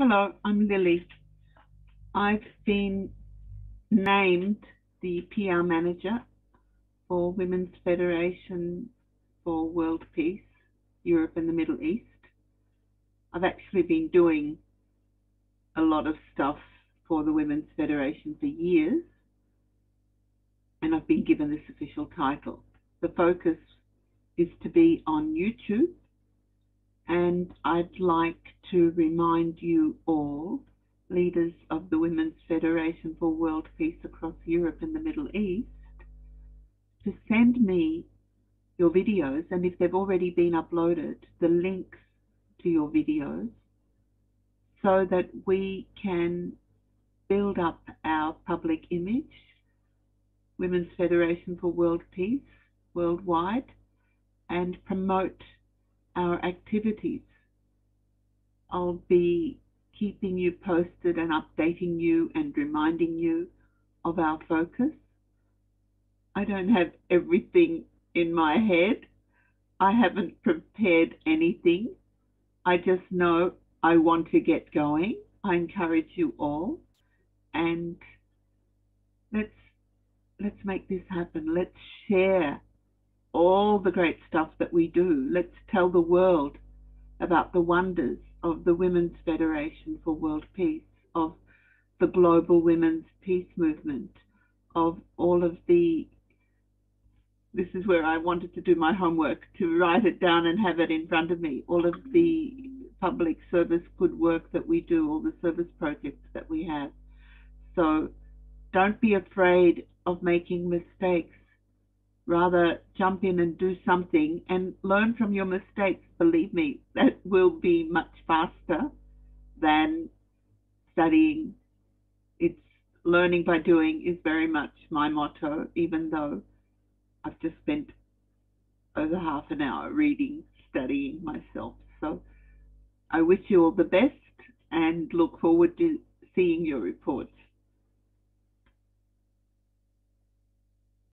Hello, I'm Lily. I've been named the PR manager for Women's Federation for World Peace, Europe and the Middle East. I've actually been doing a lot of stuff for the Women's Federation for years, and I've been given this official title. The focus is to be on YouTube, and I'd like to remind you all, leaders of the Women's Federation for World Peace across Europe and the Middle East, to send me your videos, and if they've already been uploaded, the links to your videos, so that we can build up our public image, Women's Federation for World Peace worldwide, and promote our activities. I'll be keeping you posted and updating you and reminding you of our focus. I don't have everything in my head. I haven't prepared anything. I just know I want to get going. I encourage you all, and let's make this happen. Let's share all the great stuff that we do. Let's tell the world about the wonders of the Women's Federation for World Peace, of the Global Women's Peace Movement, of all of the... This is where I wanted to do my homework, to write it down and have it in front of me. All of the public service good work that we do, all the service projects that we have. So don't be afraid of making mistakes. Rather, jump in and do something and learn from your mistakes. Believe me, that will be much faster than studying. It's learning by doing is very much my motto, even though I've just spent over half an hour reading, studying myself. So I wish you all the best and look forward to seeing your reports.